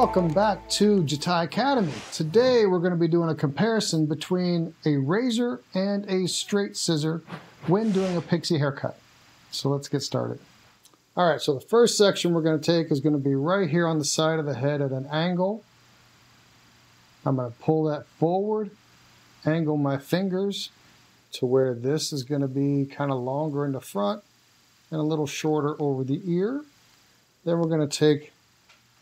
Welcome back to Jatai Academy. Today we're going to be doing a comparison between a razor and a straight scissor when doing a pixie haircut. So let's get started. All right, so the first section we're going to take is going to be right here on the side of the head at an angle. I'm going to pull that forward, angle my fingers to where this is going to be kind of longer in the front and a little shorter over the ear. Then we're going to take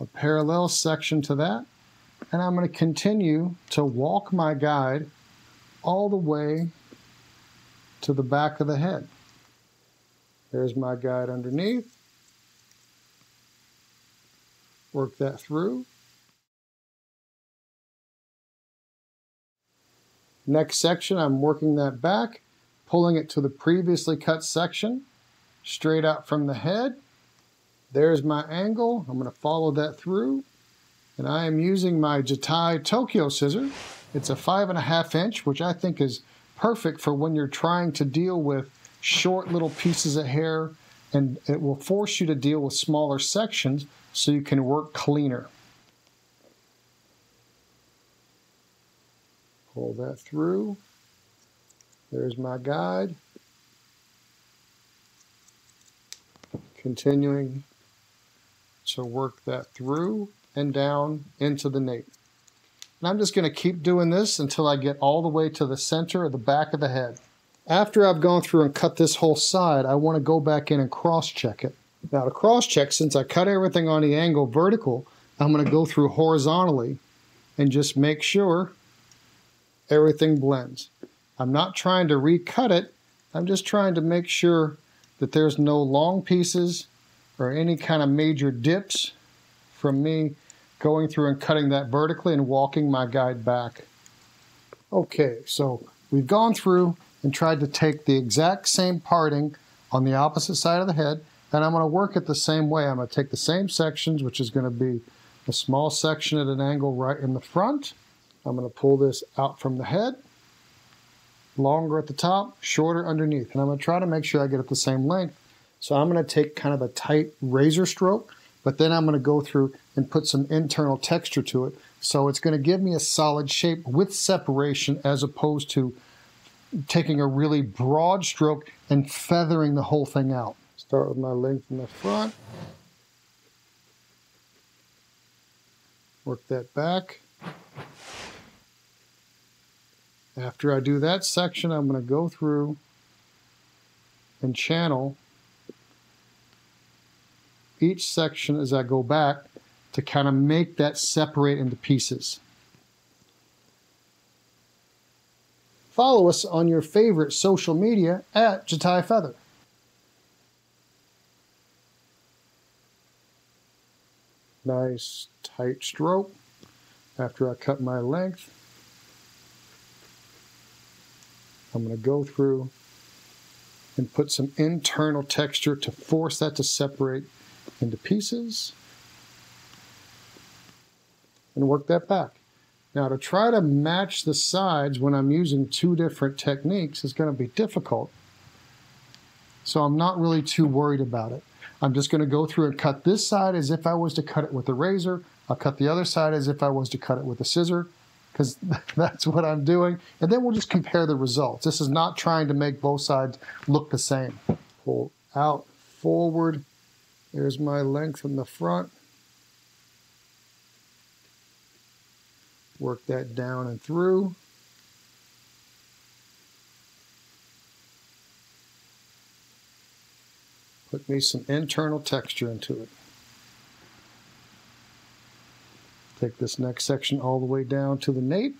a parallel section to that, and I'm going to continue to walk my guide all the way to the back of the head. There's my guide underneath. Work that through. Next section, I'm working that back, pulling it to the previously cut section, straight out from the head. There's my angle. I'm going to follow that through. And I am using my Jatai Tokyo Scissor. It's a 5.5 inch, which I think is perfect for when you're trying to deal with short little pieces of hair, and it will force you to deal with smaller sections so you can work cleaner. Pull that through. There's my guide. Continuing to work that through and down into the nape. And I'm just going to keep doing this until I get all the way to the center of the back of the head. After I've gone through and cut this whole side, I want to go back in and cross-check it. Now to cross-check, since I cut everything on the angle vertical, I'm going to go through horizontally and just make sure everything blends. I'm not trying to recut it. I'm just trying to make sure that there's no long pieces or any kind of major dips from me going through and cutting that vertically and walking my guide back. Okay, so we've gone through and tried to take the exact same parting on the opposite side of the head, and I'm going to work it the same way. I'm going to take the same sections, which is going to be a small section at an angle right in the front. I'm going to pull this out from the head, longer at the top, shorter underneath. And I'm going to try to make sure I get it the same length. So I'm going to take kind of a tight razor stroke, but then I'm going to go through and put some internal texture to it. So it's going to give me a solid shape with separation, as opposed to taking a really broad stroke and feathering the whole thing out. Start with my length in the front. Work that back. After I do that section, I'm going to go through and channel each section as I go back to kind of make that separate into pieces. Follow us on your favorite social media at Jatai Feather. Nice tight stroke after I cut my length. I'm going to go through and put some internal texture to force that to separate into pieces and work that back. Now to try to match the sides when I'm using two different techniques is going to be difficult. So I'm not really too worried about it. I'm just going to go through and cut this side as if I was to cut it with a razor. I'll cut the other side as if I was to cut it with a scissor, because that's what I'm doing. And then we'll just compare the results. This is not trying to make both sides look the same. Pull out, forward. There's my length in the front. Work that down and through. Put me some internal texture into it. Take this next section all the way down to the nape.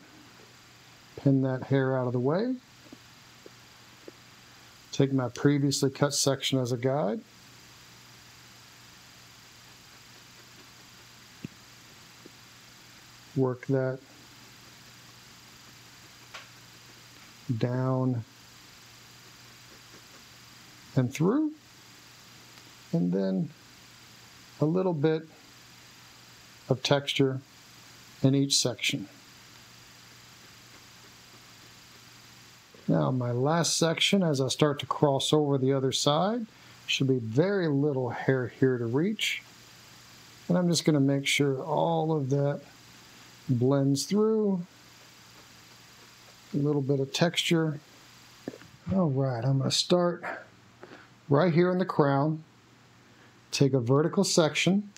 Pin that hair out of the way. Take my previously cut section as a guide. Work that down and through. And then a little bit of texture in each section. Now my last section, as I start to cross over the other side, should be very little hair here to reach. And I'm just going to make sure all of that blends through. A little bit of texture. All right, I'm going to start right here in the crown. Take a vertical section.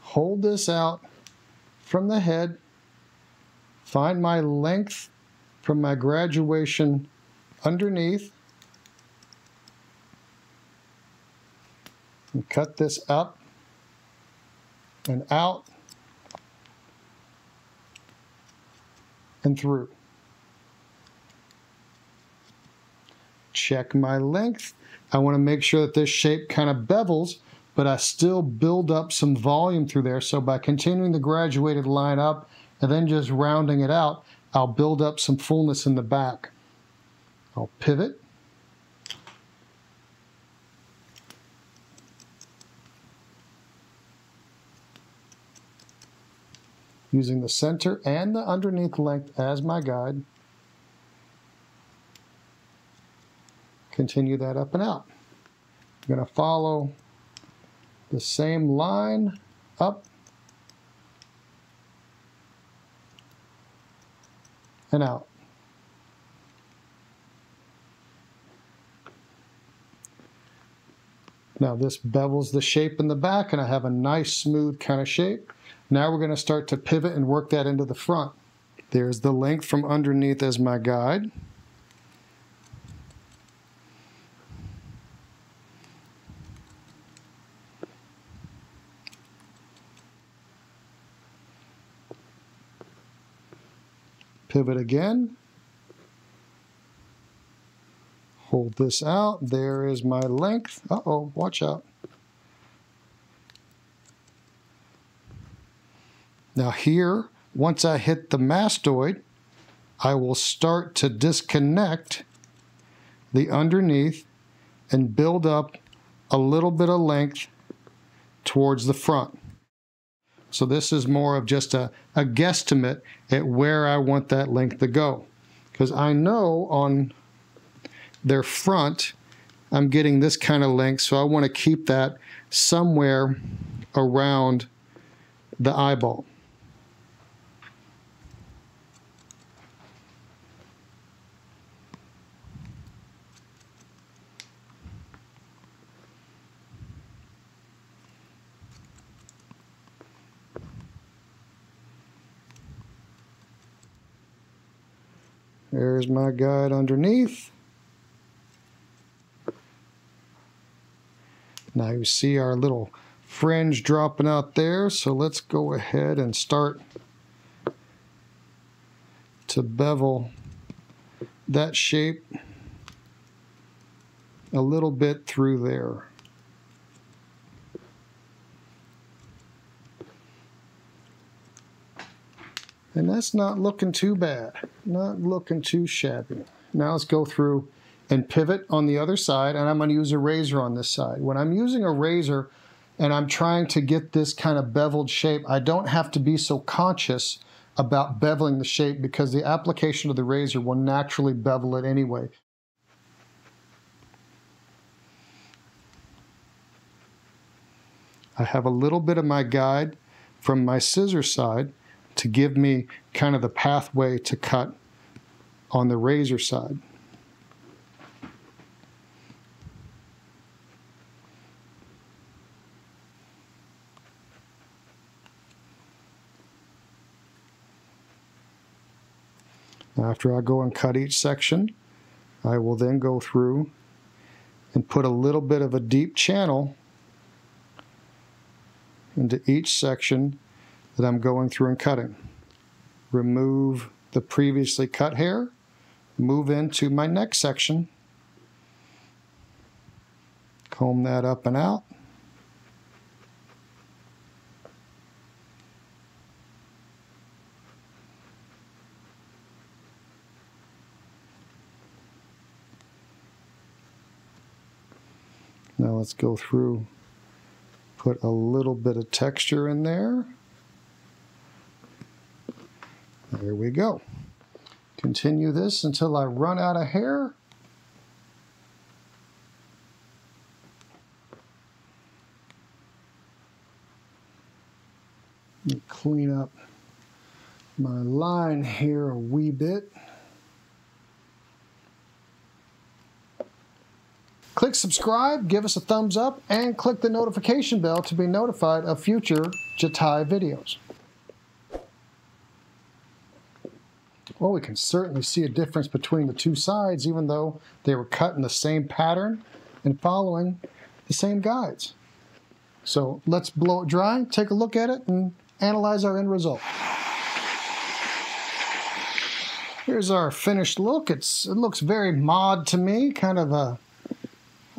Hold this out from the head. Find my length from my graduation underneath. And cut this up and out and through. Check my length. I want to make sure that this shape kind of bevels, but I still build up some volume through there. So by continuing the graduated line up and then just rounding it out, I'll build up some fullness in the back. I'll pivot. Using the center and the underneath length as my guide. Continue that up and out. I'm going to follow the same line up and out. Now this bevels the shape in the back and I have a nice smooth kind of shape. Now we're going to start to pivot and work that into the front. There's the length from underneath as my guide. Pivot again. Hold this out. There is my length. Uh-oh, watch out. Now here, once I hit the mastoid, I will start to disconnect the underneath and build up a little bit of length towards the front. So this is more of just a guesstimate at where I want that length to go. Because I know on their front, I'm getting this kind of length, so I want to keep that somewhere around the eyeball. There's my guide underneath. Now you see our little fringe dropping out there, so let's go ahead and start to bevel that shape a little bit through there. And that's not looking too bad, not looking too shabby. Now let's go through and pivot on the other side, and I'm going to use a razor on this side. When I'm using a razor and I'm trying to get this kind of beveled shape, I don't have to be so conscious about beveling the shape because the application of the razor will naturally bevel it anyway. I have a little bit of my guide from my scissor side to give me kind of the pathway to cut on the razor side. After I go and cut each section, I will then go through and put a little bit of a deep channel into each section that I'm going through and cutting. Remove the previously cut hair, move into my next section, comb that up and out. Now let's go through, put a little bit of texture in there. There we go. Continue this until I run out of hair. and clean up my line here a wee bit. Click subscribe, give us a thumbs up, and click the notification bell to be notified of future Jatai videos. Well, we can certainly see a difference between the two sides, even though they were cut in the same pattern and following the same guides. So let's blow it dry, take a look at it, and analyze our end result. Here's our finished look. It looks very mod to me, kind of a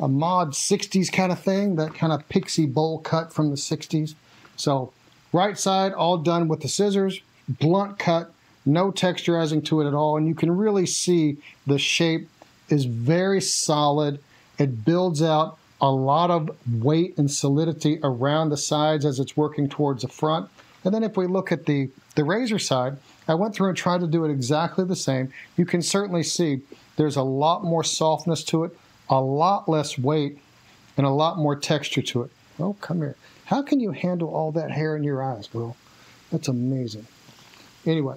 mod 60s kind of thing, that kind of pixie bowl cut from the 60s. So right side all done with the scissors, blunt cut, no texturizing to it at all, and you can really see the shape is very solid. It builds out a lot of weight and solidity around the sides as it's working towards the front. And then if we look at the razor side, I went through and tried to do it exactly the same. You can certainly see there's a lot more softness to it, a lot less weight, and a lot more texture to it. Oh, come here. How can you handle all that hair in your eyes, bro? That's amazing. Anyway,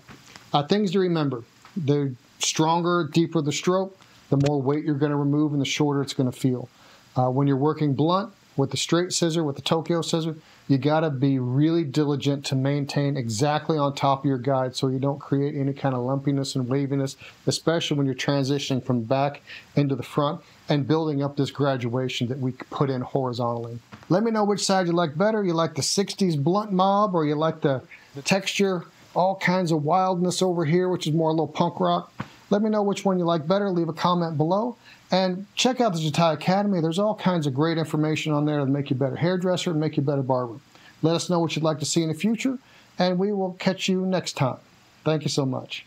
things to remember. The stronger, deeper the stroke, the more weight you're going to remove and the shorter it's going to feel. When you're working blunt with the straight scissor, with the Tokyo scissor, you got to be really diligent to maintain exactly on top of your guide so you don't create any kind of lumpiness and waviness, especially when you're transitioning from back into the front and building up this graduation that we put in horizontally. Let me know which side you like better. You like the 60s blunt mob, or you like the texture, all kinds of wildness over here, which is more a little punk rock. Let me know which one you like better. Leave a comment below. And check out the Jatai Academy. There's all kinds of great information on there to make you a better hairdresser and make you a better barber. Let us know what you'd like to see in the future, and we will catch you next time. Thank you so much.